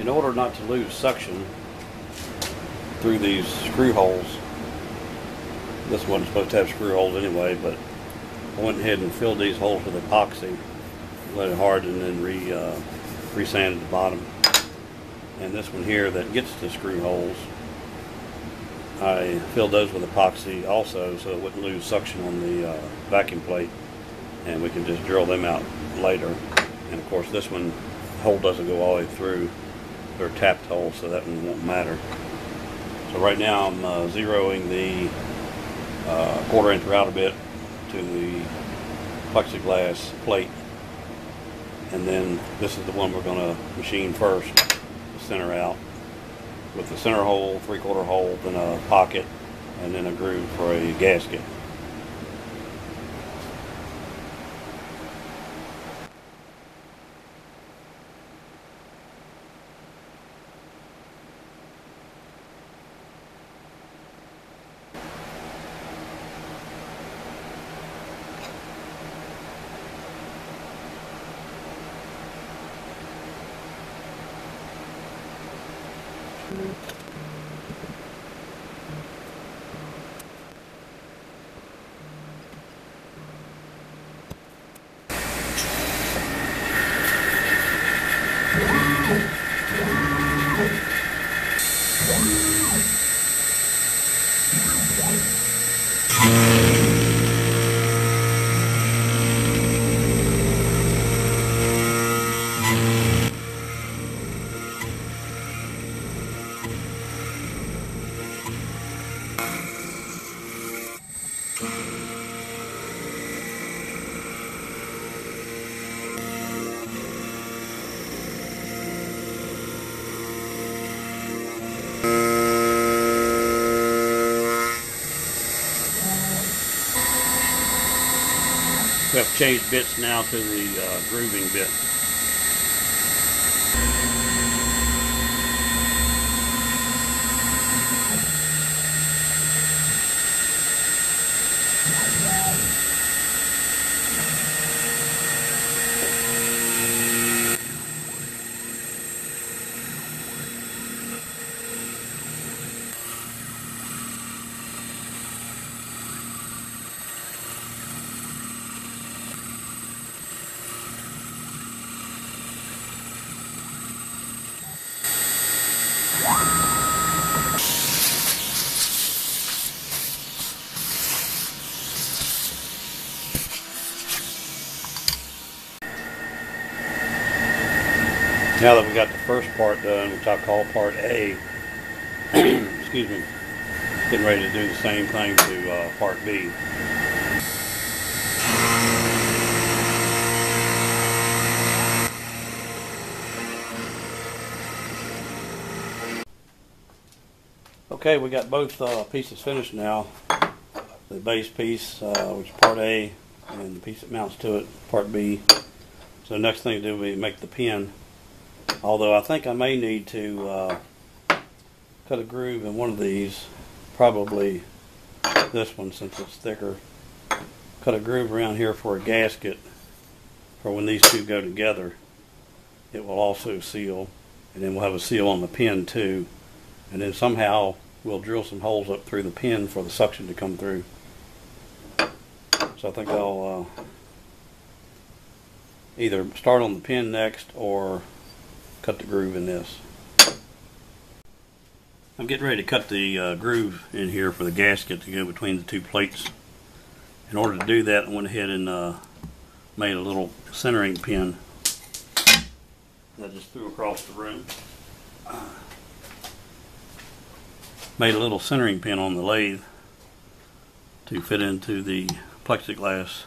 In order not to lose suction through these screw holes, this one's supposed to have screw holes anyway, but I went ahead and filled these holes with epoxy, let it harden, and re-sanded the bottom. And this one here that gets to screw holes, I filled those with epoxy also so it wouldn't lose suction on the vacuum plate, and we can just drill them out later. And of course this one, the hole doesn't go all the way through, they're tapped holes, so that one won't matter. So right now I'm zeroing the 1/4 inch router bit to the plexiglass plate, and then this is the one we're going to machine first, center out, with the center hole, 3/4 hole, then a pocket, and then a groove for a gasket. We have to change bits now to the grooving bit. Now that we got the first part done, which I call part A, excuse me, getting ready to do the same thing to part B. Okay, we got both pieces finished now. The base piece, which is part A, and the piece that mounts to it, part B. So the next thing to do is make the pin. Although I think I may need to cut a groove in one of these, probably this one since it's thicker. Cut a groove around here for a gasket for when these two go together. It will also seal, and then we'll have a seal on the pin too. And then somehow we'll drill some holes up through the pin for the suction to come through. So I think I'll either start on the pin next or cut the groove in this. I'm getting ready to cut the groove in here for the gasket to go between the two plates. In order to do that, I went ahead and made a little centering pin that I just threw across the room. Made a little centering pin on the lathe to fit into the plexiglass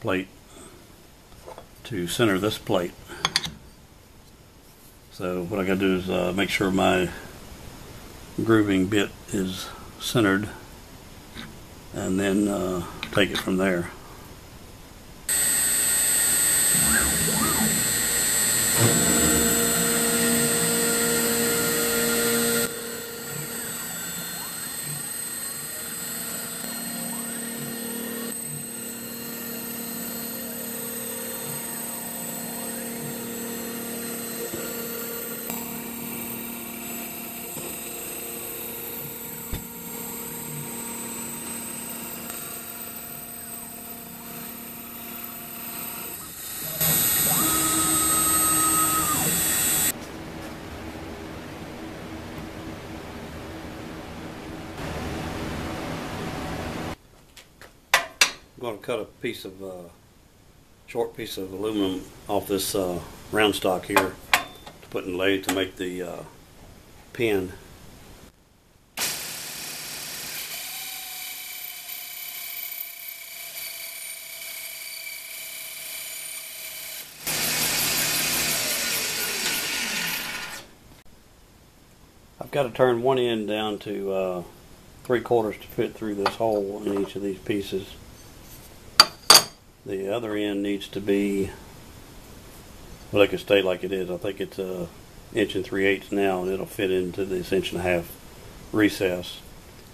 plate to center this plate. So what I gotta do is make sure my grooving bit is centered, and then take it from there. cut a piece of short piece of aluminum off this round stock here to put in the lathe to make the pin. I've got to turn one end down to 3/4 to fit through this hole in each of these pieces. The other end needs to be, well, it can stay like it is. I think it's 1 3/8 now, and it'll fit into this 1 1/2 recess.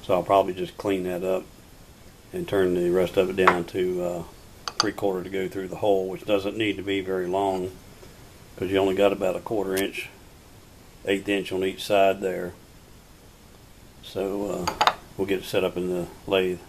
So I'll probably just clean that up and turn the rest of it down to 3/4 to go through the hole, which doesn't need to be very long because you only got about a 1/4 inch, 1/8 inch on each side there. So we'll get it set up in the lathe.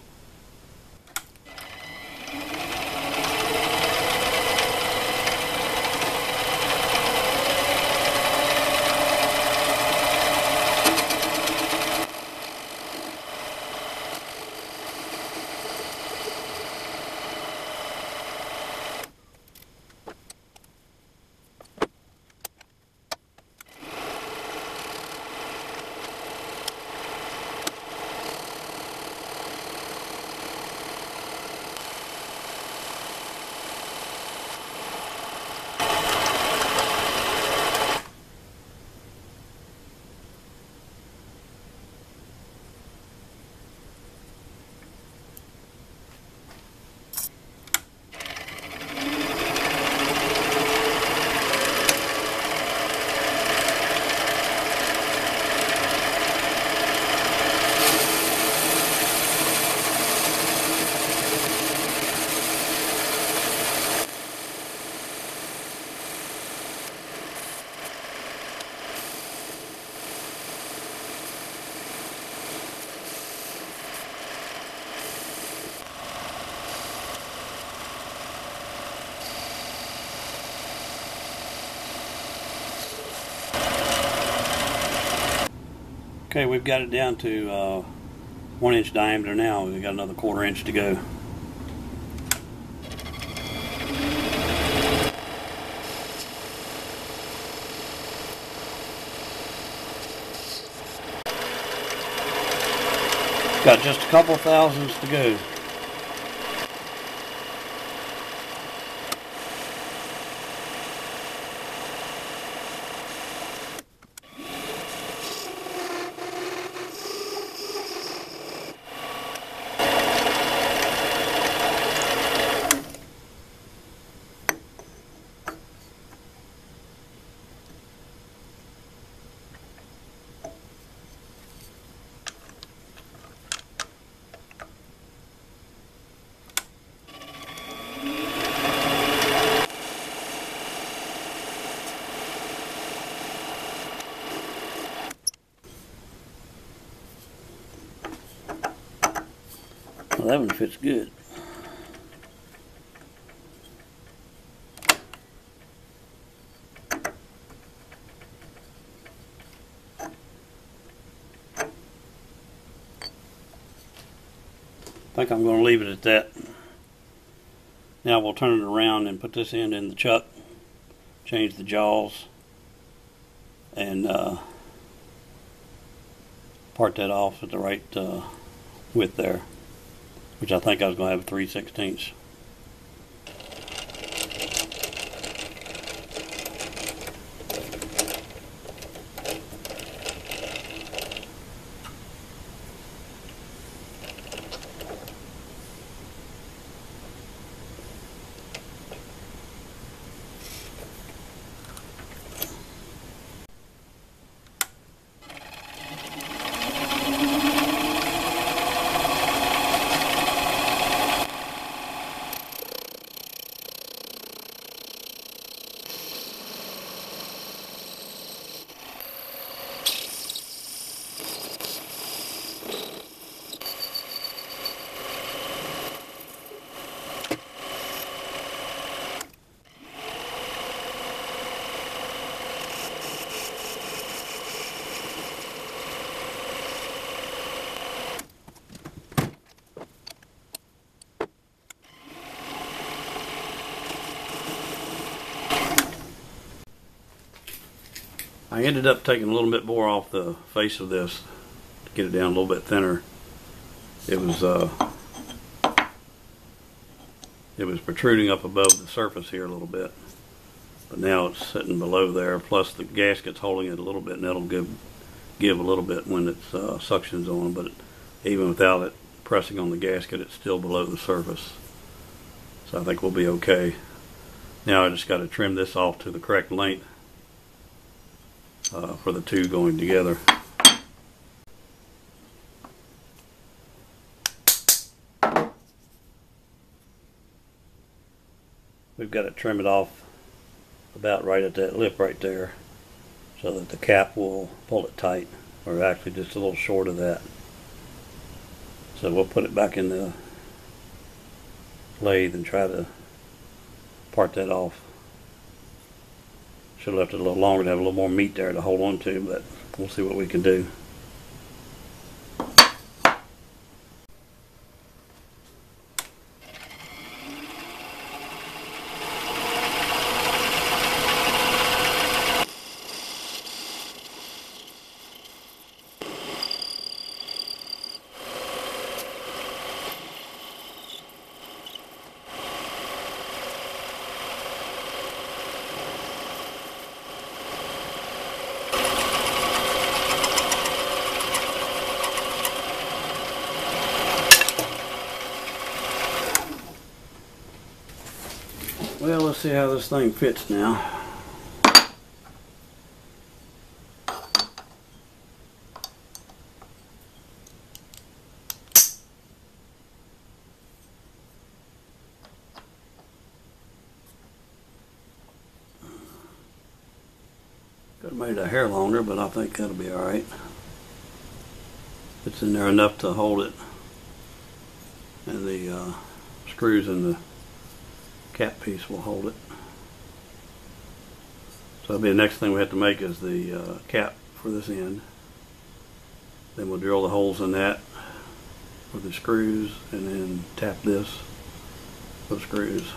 Okay, we've got it down to 1 inch diameter now. We've got another 1/4 inch to go. Got just a couple thousandths to go. Well, that one fits good. I think I'm going to leave it at that. Now we'll turn it around and put this end in the chuck, change the jaws, and part that off at the right width there, which I think I was going to have 3/16. I ended up taking a little bit more off the face of this to get it down a little bit thinner. It was protruding up above the surface here a little bit, but now it's sitting below there, plus the gasket's holding it a little bit, and it'll give a little bit when it's suction's on, but even without it pressing on the gasket, it's still below the surface. So I think we'll be okay. Now I just got to trim this off to the correct length for the two going together. We've got to trim it off about right at that lip right there so that the cap will pull it tight, or actually just a little short of that. So we'll put it back in the lathe and try to part that off. Should have left it a little longer to have a little more meat there to hold on to, but we'll see what we can do. Well, let's see how this thing fits now. Could have made a hair longer, but I think that'll be alright. It's in there enough to hold it, and the screws in the cap piece will hold it. So the next thing we have to make is the cap for this end. Then we'll drill the holes in that with the screws, and then tap this with screws.